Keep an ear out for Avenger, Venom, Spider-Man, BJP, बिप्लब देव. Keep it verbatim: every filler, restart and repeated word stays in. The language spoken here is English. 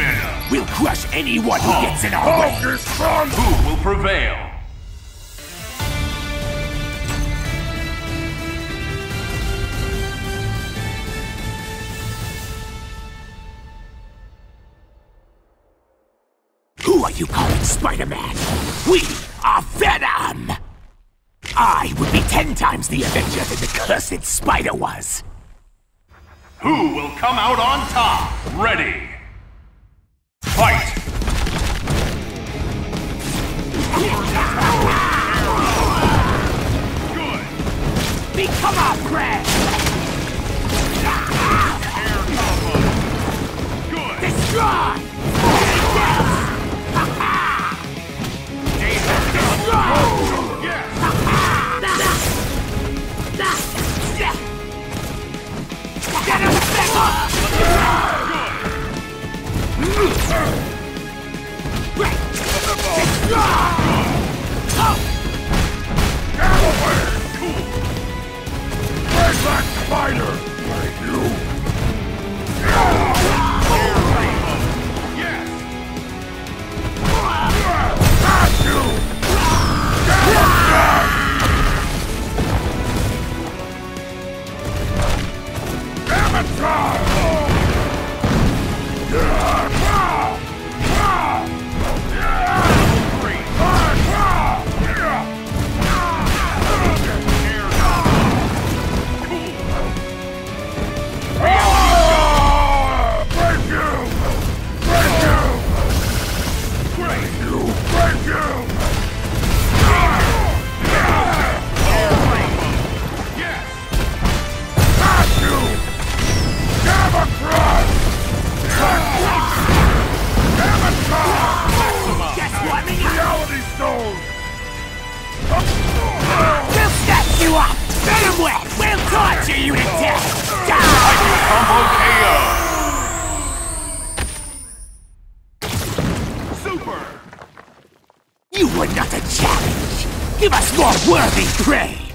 Venom. We'll crush anyone who gets in our Hulk way. Hulk is strong. Who will prevail? Who are you calling Spider-Man? We are Venom! I would be ten times the Avenger than the cursed spider was. Who will come out on top? Ready! Fight! Good! Become our friend! Air combo! Good! Destroy! Destroy! Yes! Get him back up! Good! Right! Up! Get away! Cool! Where's that spider? Right, you? Yes! That's you! Get him back! You were not a challenge! Give us more worthy prey!